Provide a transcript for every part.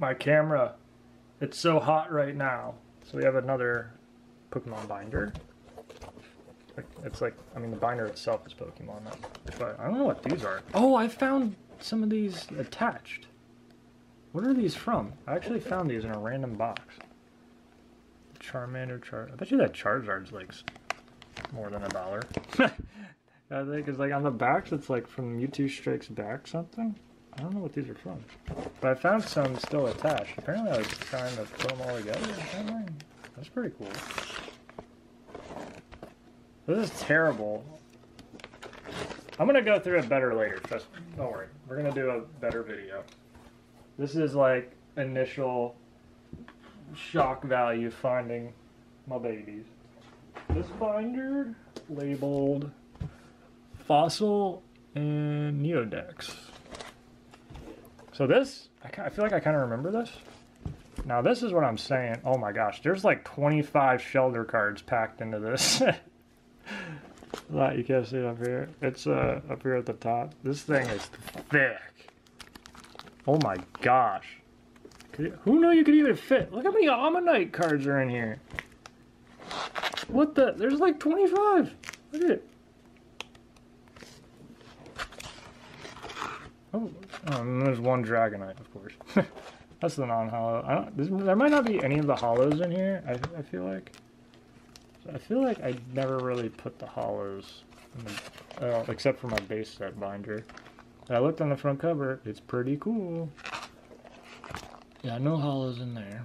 my camera. It's so hot right now. So we have another Pokemon binder. It's like, I mean, the binder itself is Pokemon, but I don't know what these are. Oh, I found some of these attached. What are these from? I actually found these in a random box. Charmander, I bet you that Charizard's like more than $1. I think it's like on the backs, it's like from Mewtwo Strikes Back something. I don't know what these are from. But I found some still attached. Apparently I was trying to put them all together or something. That's pretty cool. This is terrible. I'm gonna go through it better later, just don't worry. We're gonna do a better video. This is like initial shock value finding my babies. This binder labeled Fossil and Neo Dex. So this, I feel like I kind of remember this. Now this is what I'm saying. Oh my gosh, there's like 25 shelter cards packed into this. That you can't see it up here. It's up here at the top. This thing is thick. Oh my gosh. Who knew you could even fit? Look how many Ammonite cards are in here. What the? There's like 25. Look at it. Oh, and there's one Dragonite, of course. That's the non-hollow. There might not be any of the hollows in here, I feel like. I feel like I never really put the hollows in the, except for my base set binder. And I looked on the front cover. It's pretty cool. Yeah, no hollows in there.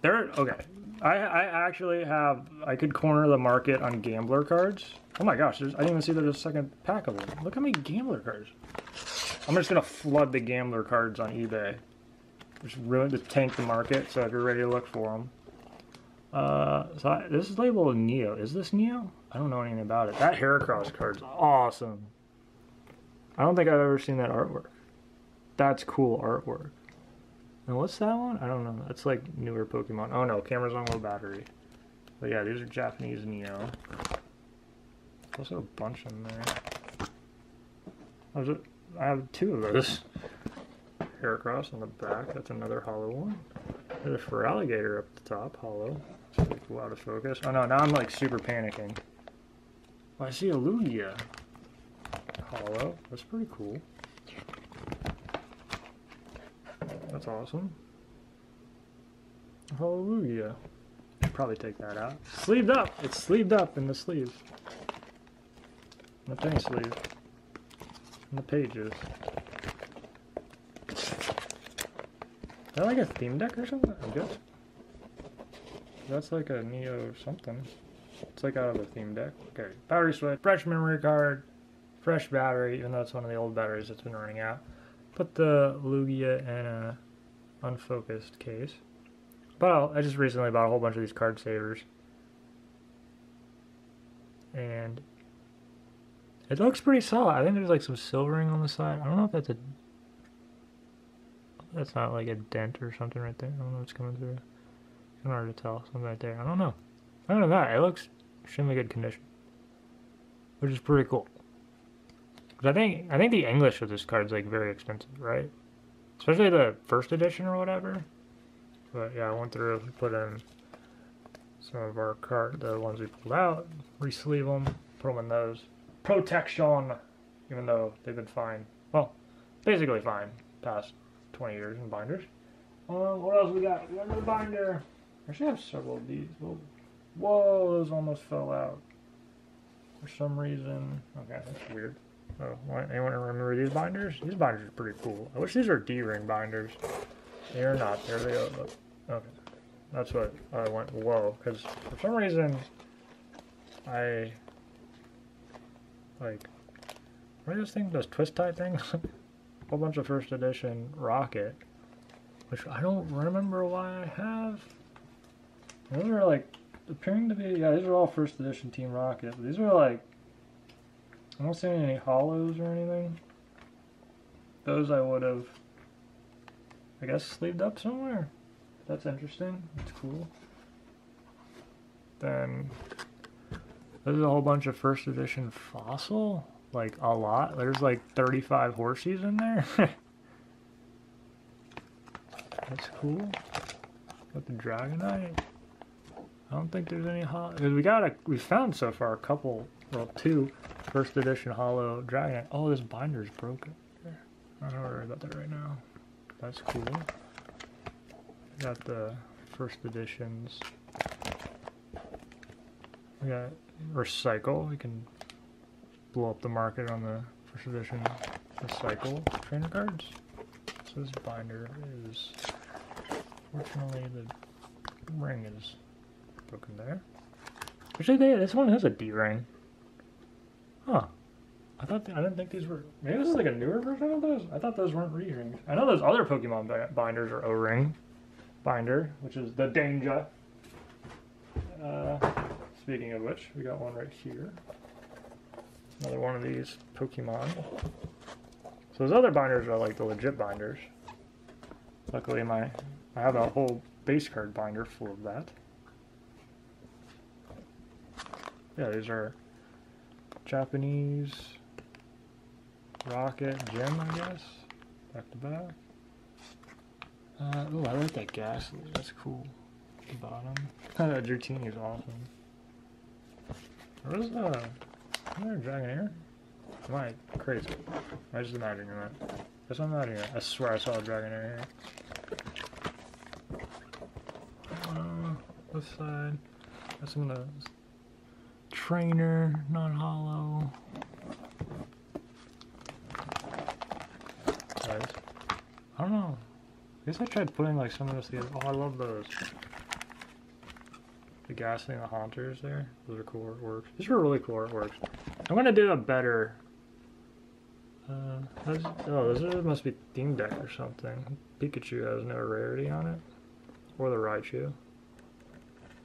There, okay. I actually have, I could corner the market on gambler cards. Oh my gosh, I didn't even see there's a second pack of them. Look how many gambler cards. I'm just gonna flood the gambler cards on eBay. Just ruin, just tank the market, so if you're ready to look for them. This is labeled Neo. Is this Neo? I don't know anything about it. That Heracross card's awesome. I don't think I've ever seen that artwork. That's cool artwork. And what's that one? I don't know. That's like newer Pokemon. Oh no, camera's on low battery. But yeah, these are Japanese Neo. Also a bunch in there. I have two of those. Heracross on the back. That's another hollow one. There's a Feraligator up the top, hollow. It's like, wow, out of focus. Oh no, now I'm like super panicking. Oh, I see a Lugia. Hollow. That's pretty cool. That's awesome. Hollow Lugia. Should probably take that out. Sleeved up! It's sleeved up in the sleeves. In the penny sleeve. In the pages. Is that like a theme deck or something? I guess. That's like a Neo or something. It's like out of a theme deck. Okay, battery switch, fresh memory card, fresh battery, even though it's one of the old batteries that's been running out. Put the Lugia in a unfocused case. But I just recently bought a whole bunch of these card savers. And it looks pretty solid. I think there's like some silvering on the side. I don't know if that's a... That's not like a dent or something right there. I don't know what's coming through. It's hard to tell. Something right there. I don't know. Other than that, it looks extremely good condition, which is pretty cool. Because I think the English of this card is like very expensive, right? Especially the first edition or whatever. But yeah, I went through and put in some of our card, the ones we pulled out, re-sleeve them, put them in those protection, even though they've been fine. Well, basically fine past 20 years in binders. What else we got? We got another binder. I should have several of these. Whoa, those almost fell out. For some reason. Okay, that's weird. Oh, anyone remember these binders? These binders are pretty cool. I wish these were D-ring binders. They are not. There they are. Okay. That's what I went, whoa. Because for some reason, I... Like... What are those things? Those twist-tie things? Whole bunch of first edition Rocket, which I don't remember why I have. Those are like appearing to be, yeah, these are all first edition Team Rocket, but these are like, I don't see any hollows or anything. Those I would have, I guess, sleeved up somewhere. That's interesting. That's cool. Then this is a whole bunch of first edition Fossil. Like a lot. There's like 35 horsies in there. That's cool. Got the Dragonite. I don't think there's any holo. We found so far a couple, well, two first edition holo Dragonite. Oh, this binder's broken. I don't worry about that right now. That's cool. We got the first editions. We got Recycle. We can blow up the market on the first edition Recycle trainer cards. So this binder is, fortunately, the ring is broken there. Actually, this one has a D ring. Huh. I didn't think these were. Maybe this is like a newer version of those. I thought those weren't re-rings. I know those other Pokemon binders are O-ring binder, which is the danger. Speaking of which, we got one right here. Another one of these Pokemon. So those other binders are like the legit binders. Luckily, I have a whole base card binder full of that. Yeah, these are Japanese Rocket Gym, I guess. Back to back. Oh, I like that gas. That's cool. At the bottom. That Dratini is awesome. Where's the? Isn't there a Dragonair? Am I crazy? I just imagining that. Guess I'm not here. I swear I saw a Dragonair here. This side. I guess I'm gonna. Trainer, non-hollow. Guys, I don't know. I guess I tried putting like some of this together. Oh, I love those. The Ghastly and the Haunters there. Those are cool artworks. These were really cool artworks. I'm gonna do a better. Oh, those must be Team Deck or something. Pikachu has no rarity on it, or the Raichu.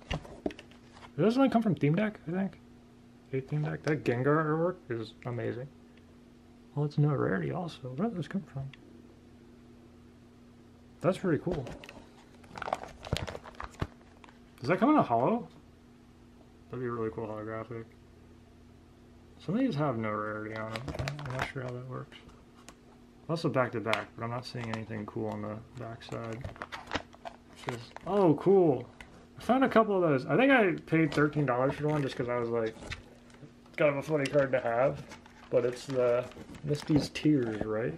Does this one come from Team Deck? I think. Theme deck. That Gengar artwork is amazing. Well, it's no rarity also. Where did this come from? That's pretty cool. Does that come in a holo? That'd be a really cool holographic. Some of these have no rarity on them. I'm not sure how that works. Also back to back, but I'm not seeing anything cool on the back side. Which is, oh, cool. I found a couple of those. I think I paid $13 for one just because I was like, kind of a funny card to have, but it's the Misty's Tears, right?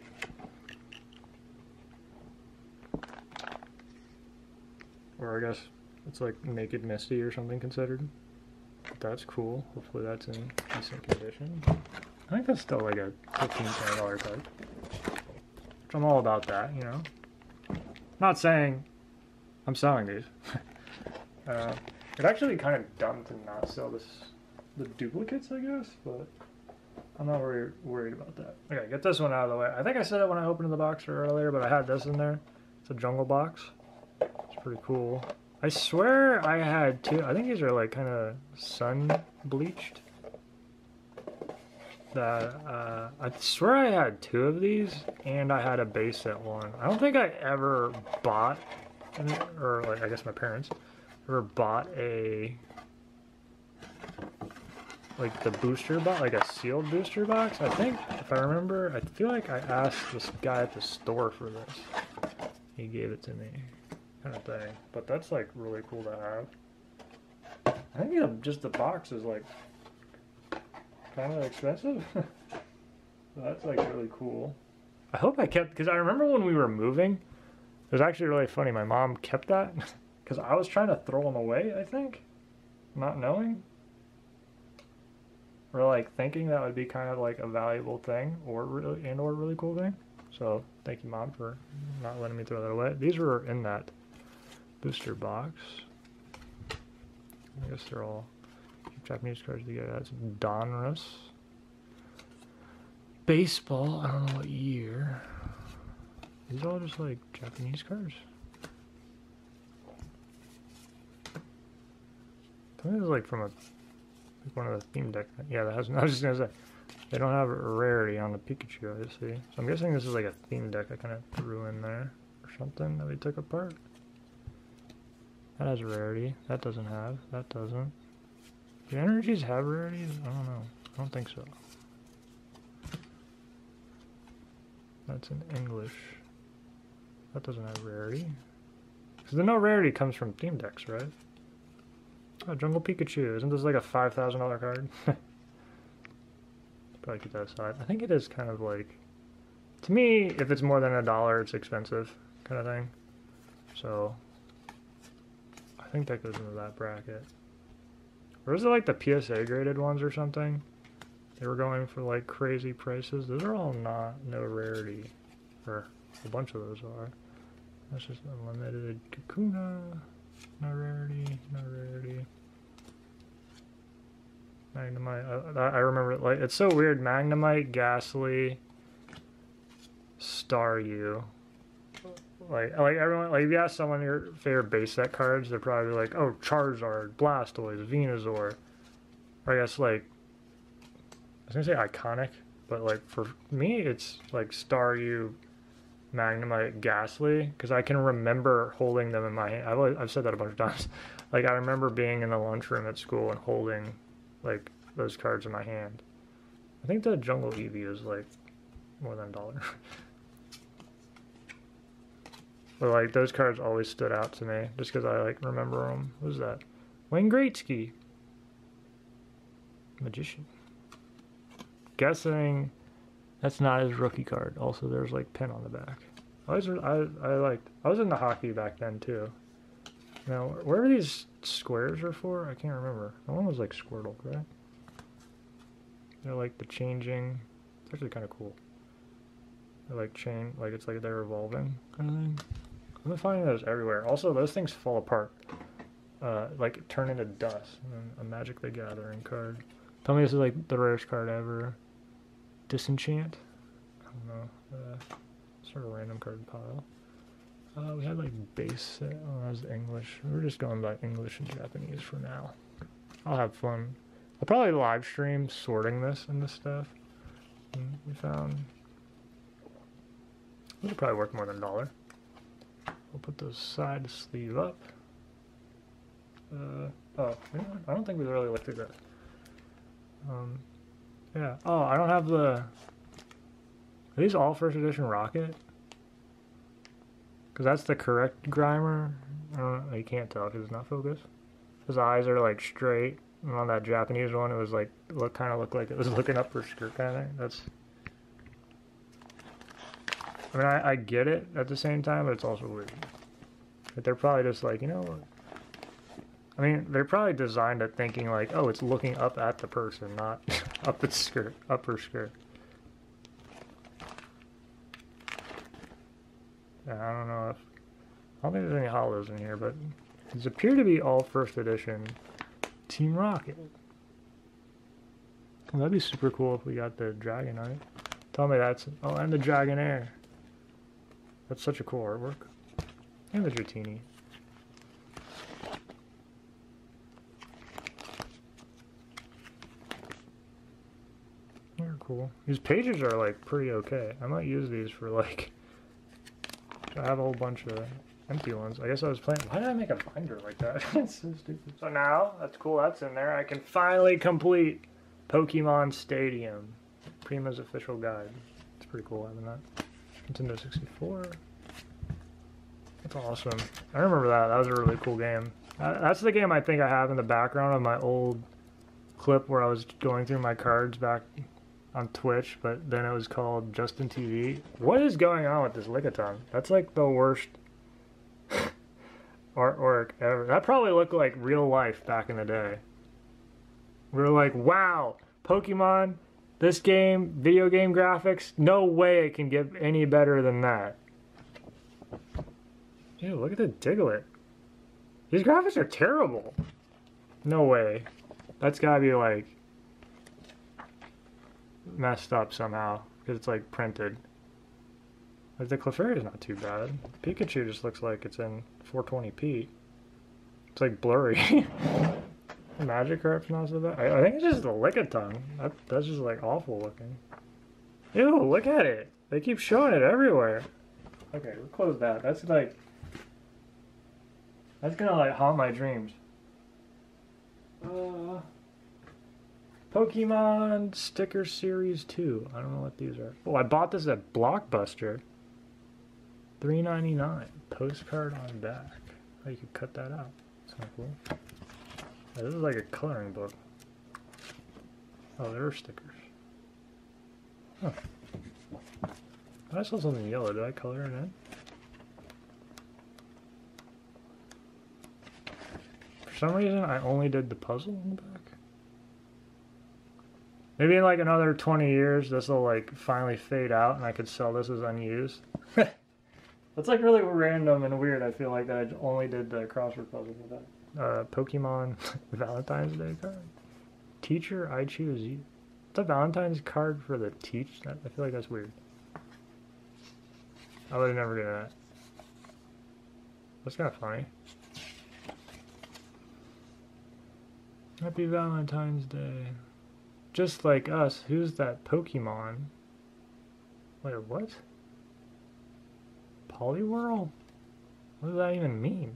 Or I guess it's like Naked Misty or something considered. That's cool. Hopefully that's in decent condition. I think that's still like a $15-$20 card. Which I'm all about that, you know? Not saying I'm selling these. It's actually kind of dumb to not sell this. The duplicates, I guess, but I'm not worried about that. Okay, get this one out of the way. I think I said it when I opened the box earlier, but I had this in there. It's a jungle box. It's pretty cool. I swear I had two. I think these are like kind of sun bleached. I swear I had two of these, and I had a base set one. I don't think I ever bought, or like I guess my parents ever bought a. Like the booster box, like a sealed booster box. I think, if I remember, I feel like I asked this guy at the store for this. He gave it to me, kind of thing. But that's like really cool to have. I think just the box is like kind of expensive. So that's like really cool. I hope I kept, because I remember when we were moving, it was actually really funny. My mom kept that because I was trying to throw them away, I think, not knowing. Or like thinking that would be kind of like a valuable thing or really cool thing. So thank you, Mom, for not letting me throw that away. These were in that booster box. I guess they're all Japanese cards together. That's Donruss. Baseball, I don't know what year. These are all just like Japanese cards. I think it's like from a one of the theme deck thing. Yeah, that has. I was just gonna say they don't have a rarity on the Pikachu, obviously. So I'm guessing this is like a theme deck I kind of threw in there or something that we took apart. That has a rarity. That doesn't have. That doesn't. Do energies have rarities? I don't know. I don't think so. That's in English. That doesn't have rarity. Because the no rarity comes from theme decks, right? Oh, Jungle Pikachu. Isn't this like a $5,000 card? Probably keep that aside. I think it is kind of like... To me, if it's more than $1, it's expensive kind of thing. So... I think that goes into that bracket. Or is it like the PSA graded ones or something? They were going for like crazy prices. Those are all not no rarity. Or a bunch of those are. That's just unlimited. Kakuna. No rarity. No rarity. Magnemite. I remember like it's so weird. Magnemite, Ghastly, Staryu. Like everyone, like if you ask someone your favorite base set cards, they're probably like, oh, Charizard, Blastoise, Venusaur. Or I guess like, I was gonna say iconic, but like for me, it's like Staryu, Magnemite, Ghastly, because I can remember holding them in my hand. I've said that a bunch of times. Like I remember being in the lunchroom at school and holding like those cards in my hand. I think the Jungle Eevee is like more than $1. But, like, those cards always stood out to me, just because I, like, remember them. What was that? Wayne Gretzky. Magician. Guessing that's not his rookie card. Also, there's, like, pin on the back. I was into hockey back then, too. Now, wherever these squares are for, I can't remember. That one was, like, Squirtle, right? They're, like, the changing. It's actually kind of cool. Like chain, like it's like they're revolving kind of thing. I've been finding those everywhere. Also, those things fall apart, like turn into dust. And then a Magic the Gathering card. Tell me this is like the rarest card ever. Disenchant. I don't know. Sort of random card pile. We had like base set. Oh, that was English. We're just going by English and Japanese for now. I'll have fun. I'll probably live stream sorting this and this stuff. And we found. Those are probably worth more than $1. We'll put those side sleeve up. Oh, I don't think we really looked at that. Yeah. Oh, I don't have the... Are these all first edition Rocket? Because that's the correct Grimer. I don't know. You can't tell because it's not focused. His eyes are like straight. And on that Japanese one, it was like, kind of looked like it was looking up for skirt kind of thing. That's... I mean, I get it at the same time, but it's also weird. But they're probably just like, you know what? I mean, they're probably designed at thinking like, oh, it's looking up at the person, not up its skirt, upper skirt. Yeah, I don't know if... I don't think there's any hollows in here, but these appear to be all first edition Team Rocket. Well, that'd be super cool if we got the Dragonite. Tell me that's... Oh, and the Dragonair. That's such a cool artwork. And the Dratini. They're cool. These pages are like pretty okay. I might use these for like... I have a whole bunch of empty ones. I guess I was playing... Why did I make a binder like that? It's so stupid. So now, that's cool. That's in there. I can finally complete Pokemon Stadium. Prima's official guide. It's pretty cool having that. Nintendo 64. That's awesome. I remember that. That was a really cool game. That's the game I think I have in the background of my old clip where I was going through my cards back on Twitch, but then it was called Justin TV. What is going on with this Lickitung? That's like the worst artwork ever. That probably looked like real life back in the day. We were like, wow, Pokemon... This game, video game graphics, no way it can get any better than that. Ew, look at the Diglett. These graphics are terrible. No way. That's gotta be, like, messed up somehow, because it's, like, printed. Like, the Clefairy's not too bad. Pikachu just looks like it's in 420p. It's, like, blurry. Magic Carp's not so bad. I think it's just the Lickitung. That's just like awful looking. Ew, look at it. They keep showing it everywhere. Okay, we'll close that. That's like... That's gonna like haunt my dreams. Pokemon Sticker Series 2. I don't know what these are. Oh, I bought this at Blockbuster. $3.99. Postcard on back. Oh, you could cut that out. That's kind of cool. Yeah, this is like a coloring book. Oh, there are stickers. Huh. I saw something yellow. Did I color in it? For some reason, I only did the puzzle in the back. Maybe in like another 20 years, this will like finally fade out and I could sell this as unused. That's like really random and weird. I feel like that I only did the crossword puzzle for that. Pokemon Valentine's Day card. Teacher, I choose you. It's a Valentine's card for the teach. I feel like that's weird. I would never do that. That's kind of funny. Happy Valentine's Day. Just like us, who's that Pokemon? Wait, what? Poliwhirl? What does that even mean?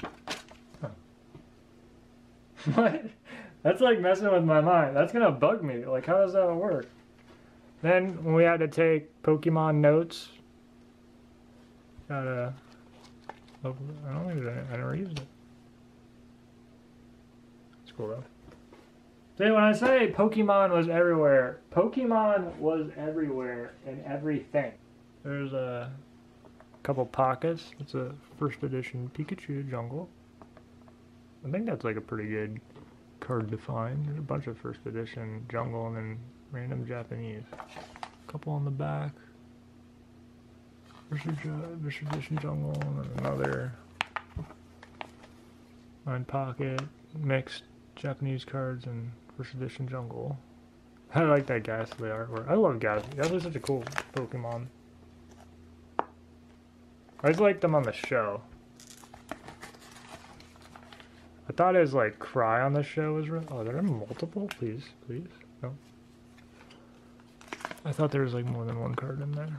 Huh. What? That's like messing with my mind. That's gonna bug me. Like, how does that work? Then, when we had to take Pokemon notes, gotta... I don't think there's any, I never used it. It's cool though. See, when I say Pokemon was everywhere, Pokemon was everywhere in everything. There's a couple pockets. It's a first edition Pikachu Jungle. I think that's like a pretty good card to find. There's a bunch of first edition Jungle and then random Japanese. A couple on the back. First edition Jungle and then another. Nine pocket. Mixed Japanese cards and first edition Jungle. I like that Ghastly artwork. I love Ghastly. Ghastly's such a cool Pokemon. I always liked them on the show. I thought his like cry on the show was real. Oh, there are multiple? Please, please. No. I thought there was like more than one card in there.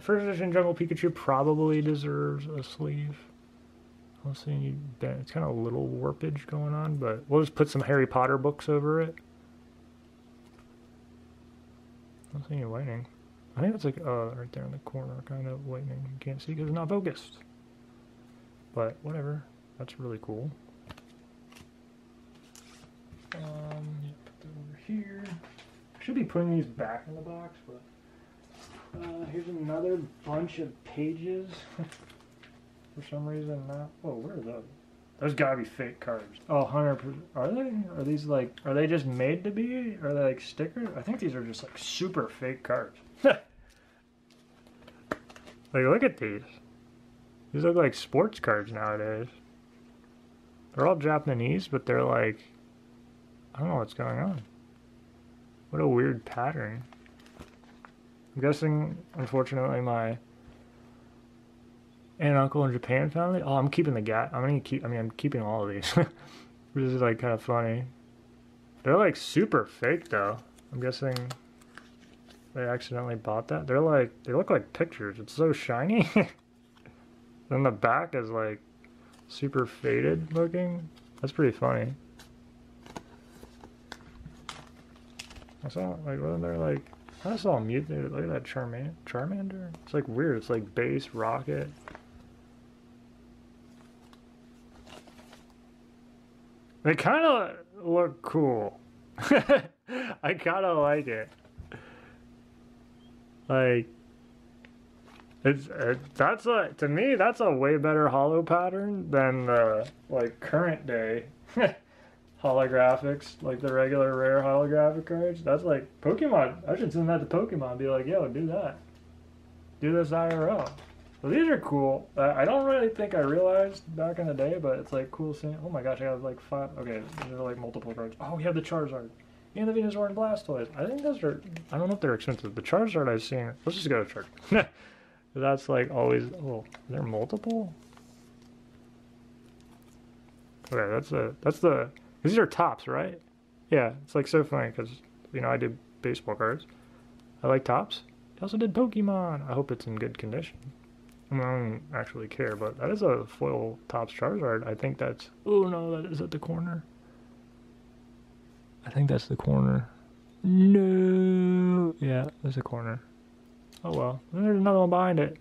First edition Jungle Pikachu probably deserves a sleeve. I'm seeing you bent. It's kind of a little warpage going on, but we'll just put some Harry Potter books over it. I don't see any lightning. I think it's like right there in the corner, kind of lightning. You can't see because it's not focused. But whatever. That's really cool. Yeah, put that over here. I should be putting these back in the box, but here's another bunch of pages. For some reason, not. Oh, where are those? Those gotta be fake cards. Oh, 100%. Are they? Are these like? Are they just made to be? Are they like stickers? I think these are just like super fake cards. Like, look at these. These look like sports cards nowadays. They're all Japanese, but they're like, I don't know what's going on. What a weird pattern. I'm guessing, unfortunately, my and uncle in Japan family. Oh, I'm keeping the gap. I'm keeping all of these. This is like kind of funny. They're like super fake though. I'm guessing they accidentally bought that. They're like, they look like pictures. It's so shiny. Then the back is like super faded looking. That's pretty funny. I saw like, wasn't there like, I saw Mewtwo. Look at that Charmander. It's like weird. It's like Base Rocket. They kind of look cool. I kind of like it. Like, that's a, to me, that's a way better holo pattern than the, like, current day holographics, like the regular rare holographic cards. That's like, Pokemon, I should send that to Pokemon and be like, yo, do that. Do this IRL. So these are cool. I don't really think I realized back in the day, but it's like cool seeing. Oh my gosh, I have like five. Okay, there are like multiple cards. Oh, we have the Charizard and the Venusaur and Blastoise. I think those are. I don't know if they're expensive. The Charizard I've seen. Let's just go to Charizard. That's like always. Oh, they're multiple. Okay, that's the. These are Topps, right? Yeah, it's like so funny because you know I did baseball cards. I like Topps. I also did Pokemon. I hope it's in good condition. I don't actually care, but that is a foil Topps Charizard. I think that's... Oh, no, that is at the corner. I think that's the corner. No! Yeah, that's the corner. Oh, well. And there's another one behind it.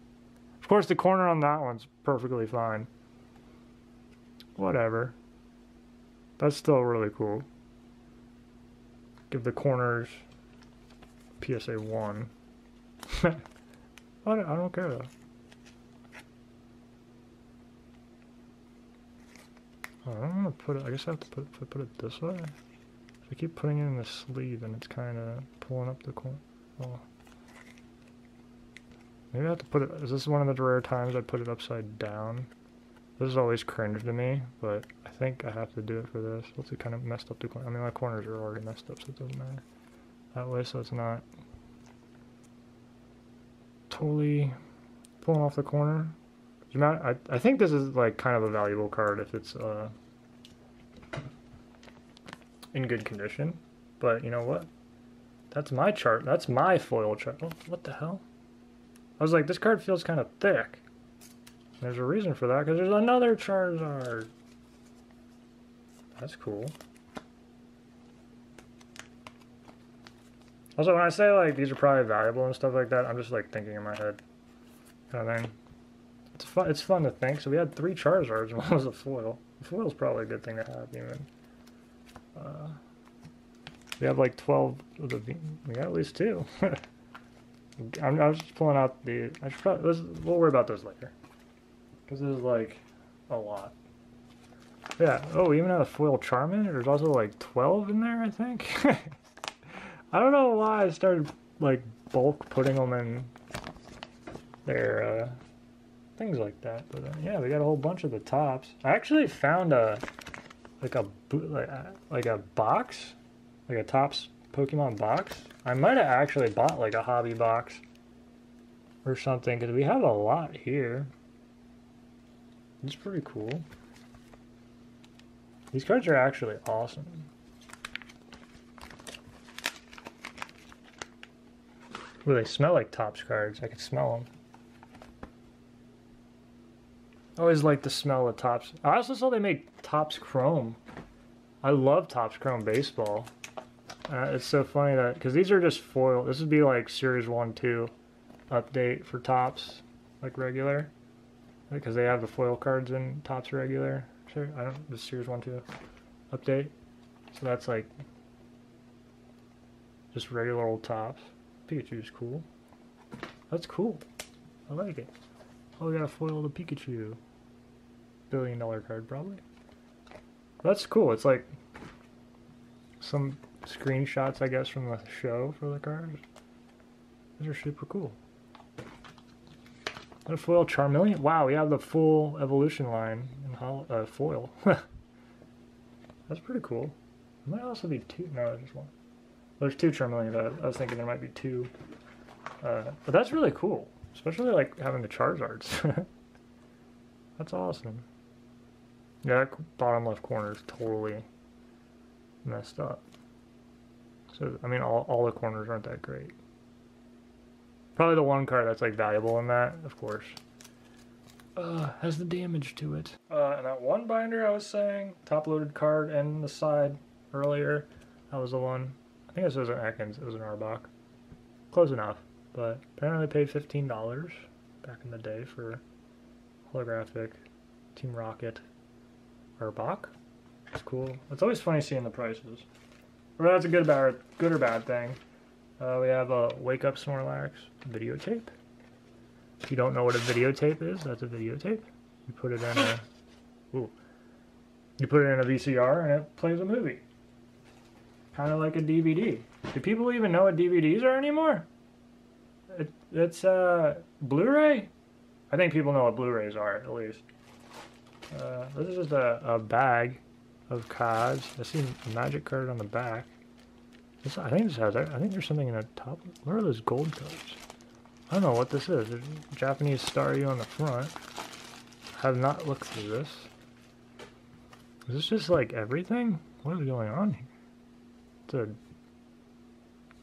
Of course, the corner on that one's perfectly fine. Whatever. That's still really cool. Give the corners PSA 1. I don't care though. I don't want to put it, I guess I have to put it this way. I keep putting it in the sleeve and it's kind of pulling up the corner. Oh. Maybe I have to put it, is this one of the rare times I put it upside down? This is always cringe to me, but I think I have to do it for this. Let's see, kind of messed up the corner. I mean, my corners are already messed up, so it doesn't matter. That way, so it's not totally pulling off the corner. I think this is like kind of a valuable card if it's in good condition. But you know what? That's my chart. That's my foil chart. Oh, what the hell? I was like, this card feels kind of thick. There's a reason for that, because there's another Charizard. That's cool. Also, when I say like these are probably valuable and stuff like that, I'm just like thinking in my head kind of thing. It's fun to think. So we had 3 Charizards and one was a foil. The foil's probably a good thing to have, even. We have like 12 of the... We got at least 2. I was just pulling out the... we'll worry about those later. Because there's like a lot. Yeah. Oh, we even have a foil Charmander. There's also like 12 in there, I think. I don't know why I started like bulk putting them in their... things like that, but yeah, we got a whole bunch of the tops. I actually found a box, like a Topps Pokemon box. I might have actually bought like a hobby box or something, because we have a lot here. It's pretty cool. These cards are actually awesome. Ooh, they smell like Topps cards. I can smell them. I always like the smell of Topps. I also saw they made Topps Chrome. I love Topps Chrome baseball. It's so funny that, because these are just foil. This would be like Series 1-2 update for Topps, like regular. Because they have the foil cards in Topps regular. Sure, I don't, the Series 1-2 update. So that's like just regular old Topps. Pikachu's cool. That's cool. I like it. Oh, we gotta foil the Pikachu. $1 billion card, probably. That's cool. It's like some screenshots, I guess, from the show for the cards. These are super cool. Got a foil Charmeleon. Wow, we have the full evolution line in foil. That's pretty cool. There might also be 2. No, there's just 1. Well, there's 2 Charmeleons. I was thinking there might be 2. But that's really cool. Especially like having the Charizards. That's awesome. Yeah, that bottom left corner is totally messed up. So, I mean, all the corners aren't that great. Probably the one card that's like valuable in that, of course. Has the damage to it. And that one binder I was saying, top loaded card and the side earlier, that was the one. I think this was an Atkins, it was an Arbok. Close enough. But apparently paid $15 back in the day for holographic Team Rocket Arbok. It's cool. It's always funny seeing the prices. Well, that's a good or bad thing. We have a Wake Up Snorlax videotape. If you don't know what a videotape is, that's a videotape. You put it in a you put it in a VCR and it plays a movie. Kind of like a DVD. Do people even know what DVDs are anymore? It's Blu-ray? I think people know what Blu-rays are, at least. This is just a bag of cards. I see a magic card on the back. This, I think this has, I think there's something in the top. Where are those gold cards? I don't know what this is. There's a Japanese Staryu on the front. Have not looked through this. Is this just like everything? What is going on here? It's a... What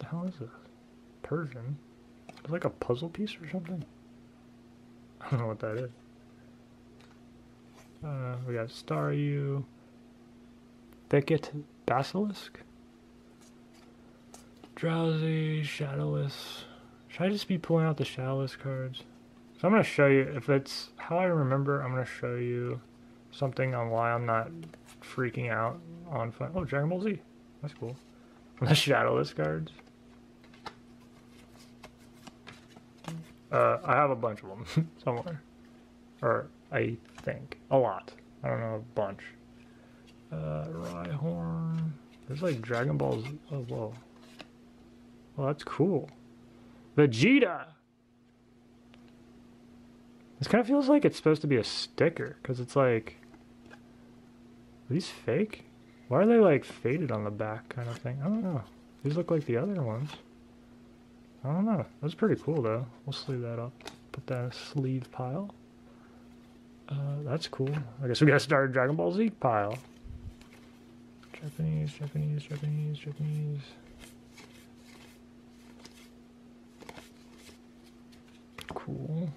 the hell is this? Persian? It's like a puzzle piece or something? I don't know what that is. We got Staryu, Thicket, Basilisk, Drowsy, Shadowless. Should I just be pulling out the Shadowless cards? So I'm going to show you, if it's how I remember, I'm going to show you something on why I'm not freaking out on fun. Oh, Dragon Ball Z. That's cool. From the Shadowless cards. I have a bunch of them somewhere. Or, I think. A lot. I don't know, a bunch. Rhyhorn. There's like Dragon Balls. Oh, whoa. Well, that's cool. Vegeta! This kind of feels like it's supposed to be a sticker, because it's like, are these fake? Why are they like faded on the back kind of thing? I don't know. These look like the other ones. I don't know. That's pretty cool though. We'll sleeve that up. Put that in a sleeve pile. That's cool. I guess we gotta start a Dragon Ball Z pile. Japanese. Cool.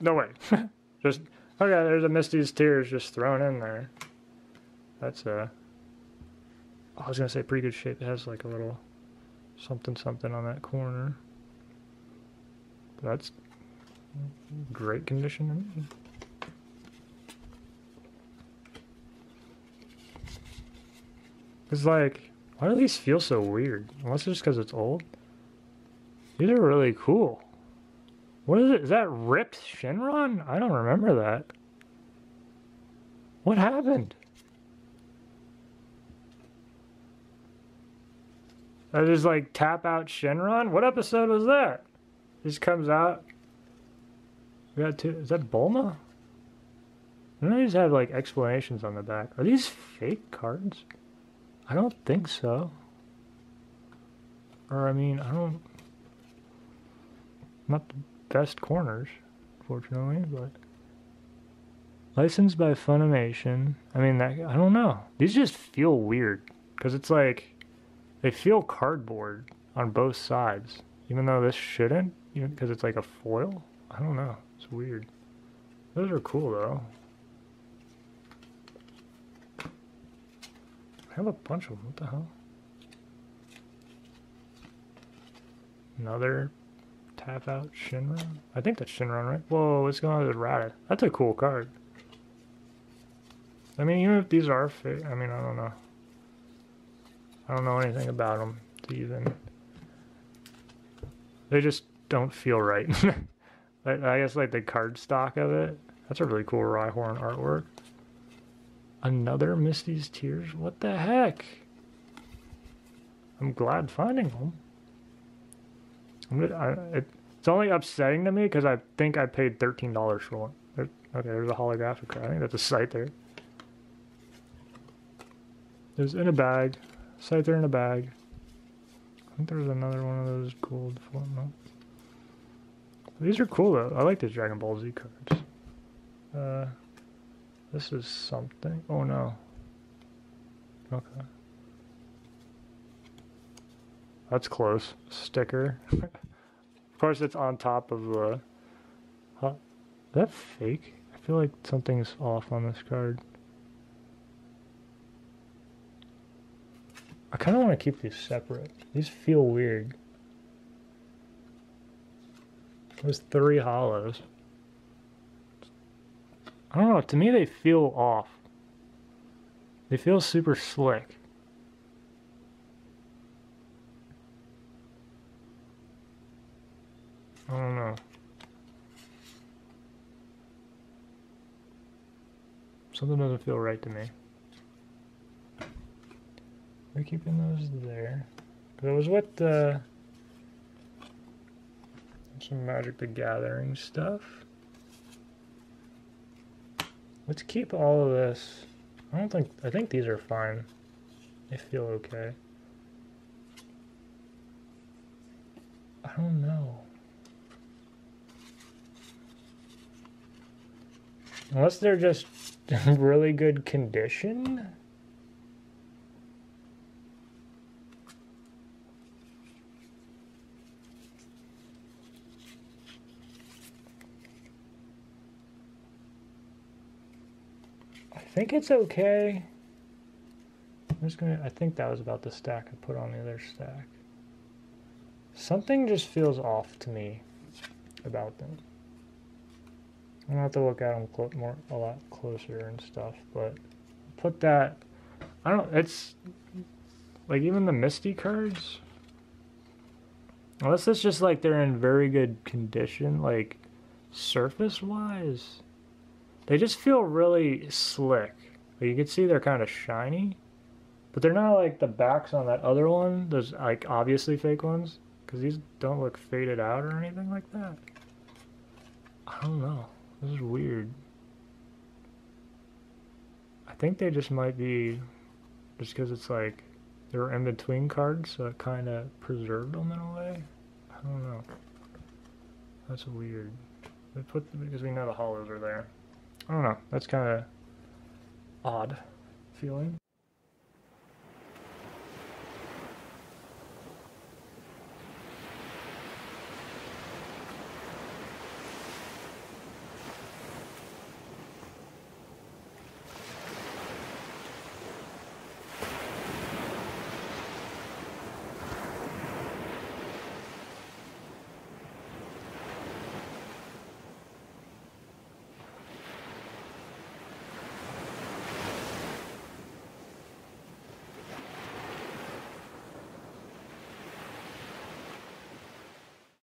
No way. Just, okay, there's a Misty's Tears just thrown in there. That's a, I was gonna say pretty good shape. It has like a little something on that corner. That's great condition. It's like, why do these feel so weird? Unless it's just because it's old. These are really cool. What is it? Is that ripped Shenron? I don't remember that. What happened? I just like tap out Shenron? What episode was that? It just comes out. We got two. Is that Bulma? I know these have like explanations on the back. Are these fake cards? I don't think so. Or I mean, I don't. Not the best corners, fortunately, but licensed by Funimation. I mean, that, I don't know. These just feel weird because it's like they feel cardboard on both sides, even though this shouldn't, even because it's like a foil. I don't know. It's weird. Those are cool though. I have a bunch of them. What the hell? Another. Tap out Shenron? I think that's Shenron, right? Whoa, what's going on with Rattata? That's a cool card. I mean, even if these are fake, I mean, I don't know. I don't know anything about them to even. They just don't feel right. I guess like the card stock of it. That's a really cool Rhyhorn artwork. Another Misty's Tears? What the heck? I'm glad finding them. It's only upsetting to me because I think I paid $13 for one. Okay, there's a holographic card. I think that's a Scyther. There's in a bag. Scyther in a bag. I think there's another one of those gold form. These are cool though. I like these Dragon Ball Z cards. This is something. Oh no. Okay. That's close. Sticker. Of course it's on top of the... Huh? Is that fake? I feel like something's off on this card. I kind of want to keep these separate. These feel weird. There's three hollows. I don't know. To me they feel off. They feel super slick. I don't know. Something doesn't feel right to me. We're keeping those there. It was with some Magic the Gathering stuff. Let's keep all of this. I think these are fine. They feel okay. I don't know. Unless they're just in really good condition. I think it's okay. I think that was about the stack I put on the other stack. Something just feels off to me. about them. I'm gonna have to look at them more, a lot closer and stuff, but put that, I don't, it's, like, even the Misty cards, unless it's just, like, they're in very good condition, like, surface-wise, they just feel really slick. Like, you can see they're kind of shiny, but they're not, like, the backs on that other one, those, like, obviously fake ones, because these don't look faded out or anything like that. I don't know. This is weird. I think they just might be, just because it's like, they were in between cards, so it kind of preserved them in a way. I don't know. That's weird. They put them because we know the hollows are there. I don't know. That's kind of odd feeling.